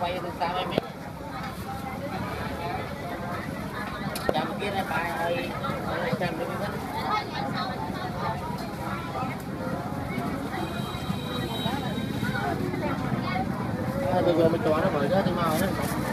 bây giờ mình cho nó bởi đó thì màu